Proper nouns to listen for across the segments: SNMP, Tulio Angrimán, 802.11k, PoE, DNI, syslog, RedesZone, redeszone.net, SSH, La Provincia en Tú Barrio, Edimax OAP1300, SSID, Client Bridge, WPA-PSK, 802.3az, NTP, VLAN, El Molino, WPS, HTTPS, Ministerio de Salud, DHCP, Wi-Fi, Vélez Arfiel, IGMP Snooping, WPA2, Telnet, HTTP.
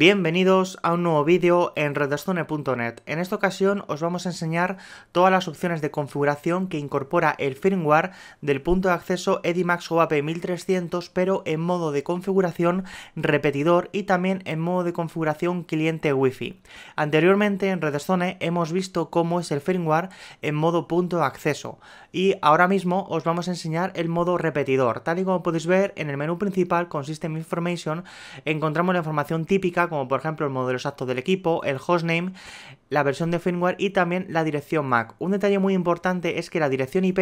Bienvenidos a un nuevo vídeo en redeszone.net. En esta ocasión os vamos a enseñar todas las opciones de configuración que incorpora el firmware del punto de acceso Edimax OAP1300, pero en modo de configuración repetidor y también en modo de configuración cliente Wi-Fi. Anteriormente en redeszone hemos visto cómo es el firmware en modo punto de acceso y ahora mismo os vamos a enseñar el modo repetidor. Tal y como podéis ver, en el menú principal con System Information encontramos la información típica, como por ejemplo el modelo exacto del equipo, el hostname, la versión de firmware y también la dirección MAC. Un detalle muy importante es que la dirección IP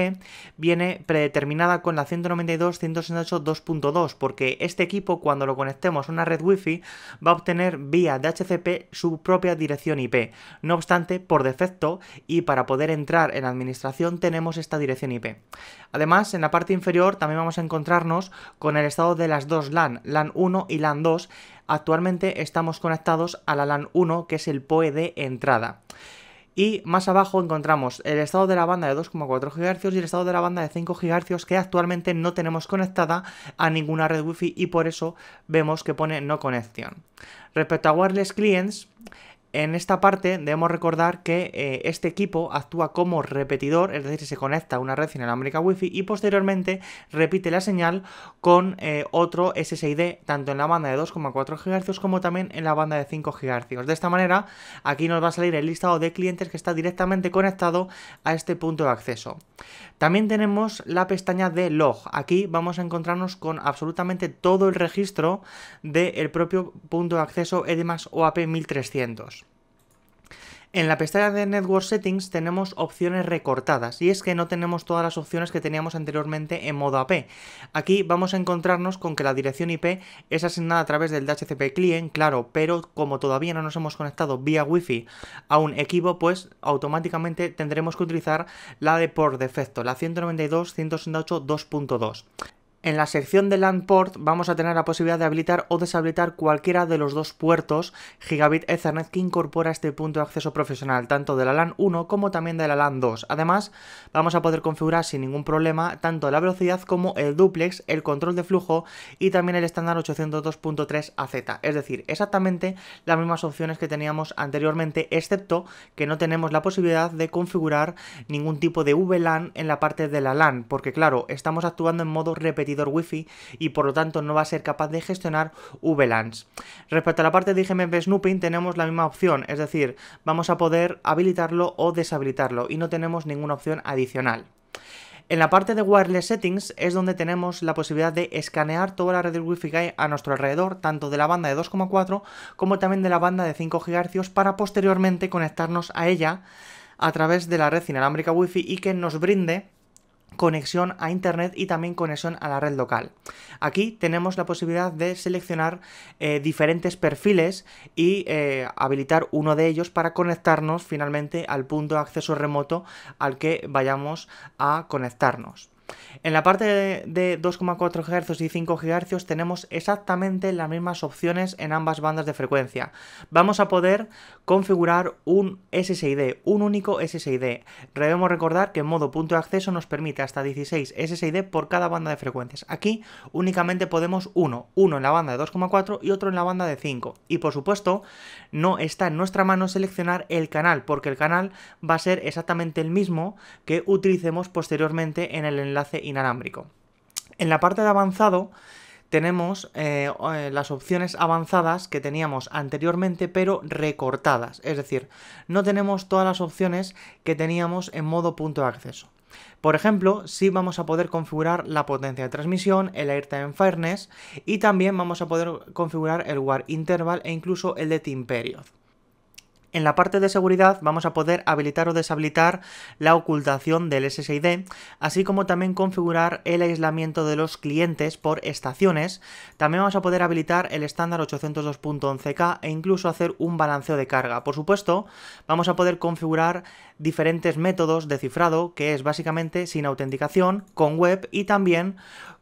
viene predeterminada con la 192.168.2.2, porque este equipo, cuando lo conectemos a una red Wi-Fi, va a obtener vía DHCP su propia dirección IP. No obstante, por defecto y para poder entrar en administración tenemos esta dirección IP. Además, en la parte inferior también vamos a encontrarnos con el estado de las dos LAN, LAN 1 y LAN 2. Actualmente estamos conectados a la LAN 1, que es el PoE de entrada. Y más abajo encontramos el estado de la banda de 2,4 GHz y el estado de la banda de 5 GHz, que actualmente no tenemos conectada a ninguna red Wi-Fi y por eso vemos que pone no conexión. Respecto a Wireless Clients, en esta parte debemos recordar que este equipo actúa como repetidor, es decir, se conecta a una red inalámbrica Wi-Fi y posteriormente repite la señal con otro SSID, tanto en la banda de 2,4 GHz como también en la banda de 5 GHz. De esta manera, aquí nos va a salir el listado de clientes que está directamente conectado a este punto de acceso. También tenemos la pestaña de Log. Aquí vamos a encontrarnos con absolutamente todo el registro del propio punto de acceso Edimax OAP1300. En la pestaña de Network Settings tenemos opciones recortadas, y es que no tenemos todas las opciones que teníamos anteriormente en modo AP. Aquí vamos a encontrarnos con que la dirección IP es asignada a través del DHCP Client, claro, pero como todavía no nos hemos conectado vía Wi-Fi a un equipo, pues automáticamente tendremos que utilizar la de por defecto, la 192.168.2.2. En la sección de LAN Port vamos a tener la posibilidad de habilitar o deshabilitar cualquiera de los dos puertos Gigabit Ethernet que incorpora este punto de acceso profesional, tanto de la LAN 1 como también de la LAN 2. Además, vamos a poder configurar sin ningún problema tanto la velocidad como el dúplex, el control de flujo y también el estándar 802.3az. Es decir, exactamente las mismas opciones que teníamos anteriormente, excepto que no tenemos la posibilidad de configurar ningún tipo de VLAN en la parte de la LAN, porque claro, estamos actuando en modo repetitivo Wi-Fi y por lo tanto no va a ser capaz de gestionar VLANs. Respecto a la parte de IGMP Snooping tenemos la misma opción, es decir, vamos a poder habilitarlo o deshabilitarlo y no tenemos ninguna opción adicional. En la parte de Wireless Settings es donde tenemos la posibilidad de escanear toda la red Wi-Fi que hay a nuestro alrededor, tanto de la banda de 2,4 como también de la banda de 5 GHz, para posteriormente conectarnos a ella a través de la red inalámbrica Wi-Fi y que nos brinde conexión a internet y también conexión a la red local. Aquí tenemos la posibilidad de seleccionar diferentes perfiles y habilitar uno de ellos para conectarnos finalmente al punto de acceso remoto al que vayamos a conectarnos. En la parte de 2,4 GHz y 5 GHz tenemos exactamente las mismas opciones en ambas bandas de frecuencia. Vamos a poder configurar un SSID, un único SSID. Debemos recordar que en modo punto de acceso nos permite hasta 16 SSID por cada banda de frecuencias. Aquí únicamente podemos uno en la banda de 2,4 y otro en la banda de 5. Y por supuesto no está en nuestra mano seleccionar el canal, porque el canal va a ser exactamente el mismo que utilicemos posteriormente en el enlace inalámbrico. En la parte de avanzado tenemos las opciones avanzadas que teníamos anteriormente pero recortadas, es decir, no tenemos todas las opciones que teníamos en modo punto de acceso. Por ejemplo, sí vamos a poder configurar la potencia de transmisión, el airtime fairness y también vamos a poder configurar el war interval e incluso el de time period. En la parte de seguridad vamos a poder habilitar o deshabilitar la ocultación del SSID, así como también configurar el aislamiento de los clientes por estaciones. También vamos a poder habilitar el estándar 802.11k e incluso hacer un balanceo de carga. Por supuesto, vamos a poder configurar diferentes métodos de cifrado, que es básicamente sin autenticación, con web y también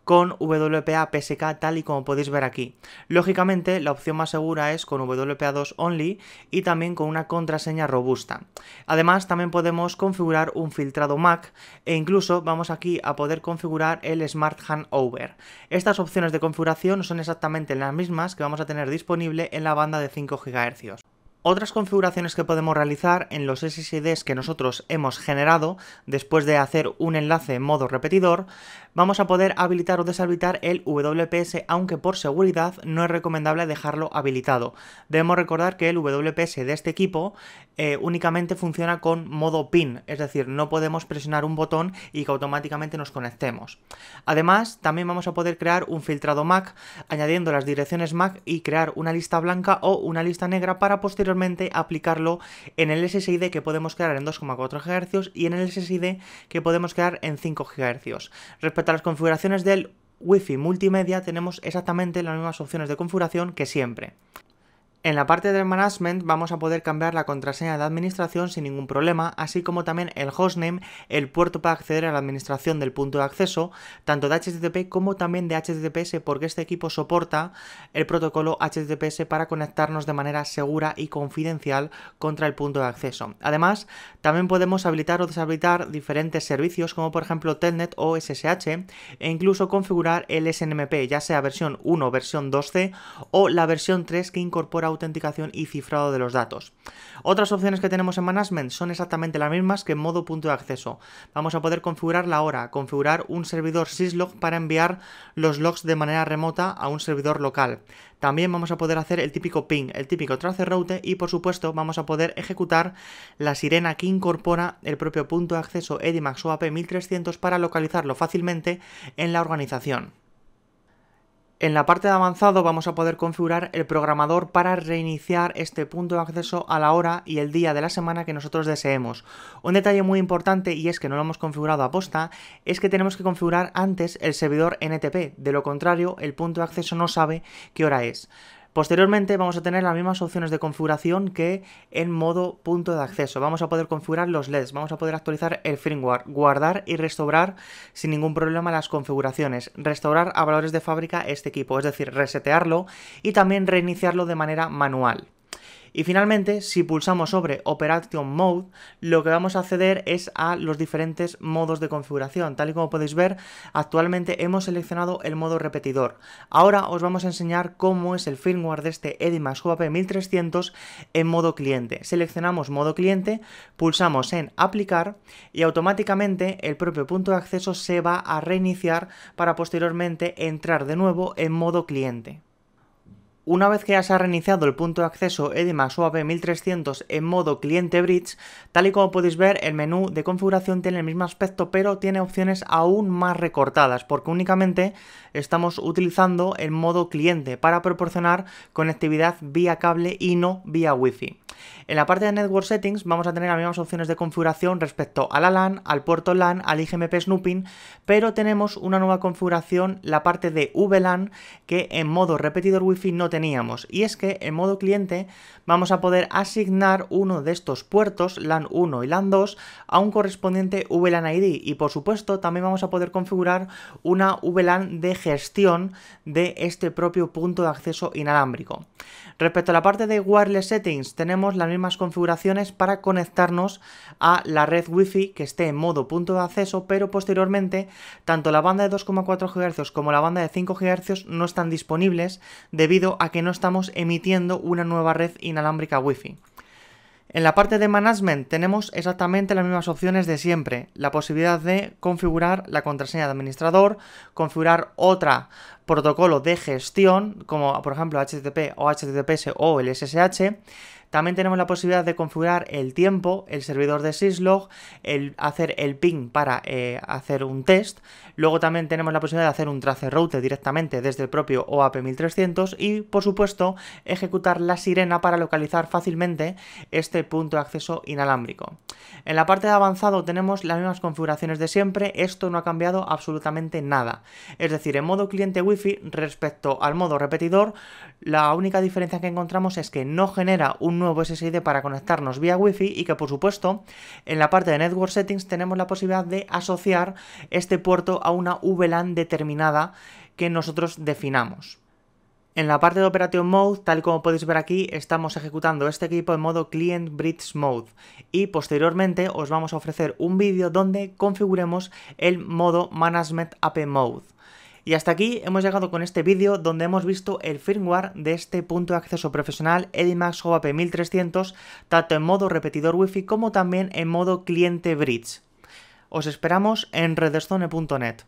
con WPA-PSK tal y como podéis ver aquí. Lógicamente la opción más segura es con WPA2 only y también con una contraseña robusta. Además también podemos configurar un filtrado MAC e incluso vamos aquí a poder configurar el Smart Handover. Estas opciones de configuración son exactamente las mismas que vamos a tener disponible en la banda de 5 GHz. Otras configuraciones que podemos realizar en los SSIDs que nosotros hemos generado después de hacer un enlace en modo repetidor, vamos a poder habilitar o deshabilitar el WPS, aunque por seguridad no es recomendable dejarlo habilitado. Debemos recordar que el WPS de este equipo únicamente funciona con modo pin, es decir, no podemos presionar un botón y que automáticamente nos conectemos. Además, también vamos a poder crear un filtrado MAC añadiendo las direcciones MAC y crear una lista blanca o una lista negra para posteriormente aplicarlo en el SSID que podemos crear en 2,4 GHz y en el SSID que podemos crear en 5 GHz. Respecto a las configuraciones del Wi-Fi multimedia, tenemos exactamente las mismas opciones de configuración que siempre. En la parte de management vamos a poder cambiar la contraseña de administración sin ningún problema, así como también el hostname, el puerto para acceder a la administración del punto de acceso, tanto de HTTP como también de HTTPS, porque este equipo soporta el protocolo HTTPS para conectarnos de manera segura y confidencial contra el punto de acceso. Además, también podemos habilitar o deshabilitar diferentes servicios, como por ejemplo Telnet o SSH, e incluso configurar el SNMP, ya sea versión 1, versión 2C o la versión 3 que incorpora autenticación y cifrado de los datos. Otras opciones que tenemos en management son exactamente las mismas que en modo punto de acceso. Vamos a poder configurar la hora, configurar un servidor syslog para enviar los logs de manera remota a un servidor local. También vamos a poder hacer el típico ping, el típico trace route y por supuesto vamos a poder ejecutar la sirena que incorpora el propio punto de acceso Edimax OAP1300 para localizarlo fácilmente en la organización. En la parte de avanzado vamos a poder configurar el programador para reiniciar este punto de acceso a la hora y el día de la semana que nosotros deseemos. Un detalle muy importante, y es que no lo hemos configurado a posta, es que tenemos que configurar antes el servidor NTP, de lo contrario el punto de acceso no sabe qué hora es. Posteriormente vamos a tener las mismas opciones de configuración que en modo punto de acceso. Vamos a poder configurar los LEDs, vamos a poder actualizar el firmware, guardar y restaurar sin ningún problema las configuraciones, restaurar a valores de fábrica este equipo, es decir, resetearlo y también reiniciarlo de manera manual. Y finalmente, si pulsamos sobre Operation Mode, lo que vamos a acceder es a los diferentes modos de configuración. Tal y como podéis ver, actualmente hemos seleccionado el modo repetidor. Ahora os vamos a enseñar cómo es el firmware de este Edimax OAP1300 en modo cliente. Seleccionamos modo cliente, pulsamos en aplicar y automáticamente el propio punto de acceso se va a reiniciar para posteriormente entrar de nuevo en modo cliente. Una vez que ya se ha reiniciado el punto de acceso Edimax OAP1300 en modo cliente bridge, tal y como podéis ver, el menú de configuración tiene el mismo aspecto, pero tiene opciones aún más recortadas, porque únicamente estamos utilizando el modo cliente para proporcionar conectividad vía cable y no vía Wi-Fi. En la parte de Network Settings vamos a tener las mismas opciones de configuración respecto a la LAN, al puerto LAN, al IGMP Snooping, pero tenemos una nueva configuración, la parte de VLAN, que en modo repetidor Wi-Fi no teníamos, y es que en modo cliente vamos a poder asignar uno de estos puertos, LAN 1 y LAN 2, a un correspondiente VLAN ID, y por supuesto también vamos a poder configurar una VLAN de gestión de este propio punto de acceso inalámbrico. Respecto a la parte de Wireless Settings, tenemos las mismas configuraciones para conectarnos a la red Wi-Fi que esté en modo punto de acceso, pero posteriormente tanto la banda de 2,4 GHz como la banda de 5 GHz no están disponibles debido a que no estamos emitiendo una nueva red inalámbrica Wi-Fi. En la parte de management tenemos exactamente las mismas opciones de siempre, la posibilidad de configurar la contraseña de administrador, configurar otro protocolo de gestión como por ejemplo HTTP o HTTPS o el SSH. También tenemos la posibilidad de configurar el tiempo, el servidor de syslog, hacer el ping para hacer un test. Luego también tenemos la posibilidad de hacer un trace route directamente desde el propio OAP1300 y, por supuesto, ejecutar la sirena para localizar fácilmente este punto de acceso inalámbrico. En la parte de avanzado tenemos las mismas configuraciones de siempre. Esto no ha cambiado absolutamente nada. Es decir, en modo cliente Wi-Fi Wi-Fi respecto al modo repetidor. La única diferencia que encontramos es que no genera un nuevo SSID para conectarnos vía Wi-Fi y que, por supuesto, en la parte de Network Settings tenemos la posibilidad de asociar este puerto a una VLAN determinada que nosotros definamos. En la parte de Operation Mode, tal como podéis ver aquí, estamos ejecutando este equipo en modo Client Bridge Mode y posteriormente os vamos a ofrecer un vídeo donde configuremos el modo Management AP Mode. Y hasta aquí hemos llegado con este vídeo donde hemos visto el firmware de este punto de acceso profesional Edimax OAP1300 tanto en modo repetidor Wi-Fi como también en modo cliente bridge. Os esperamos en redeszone.net.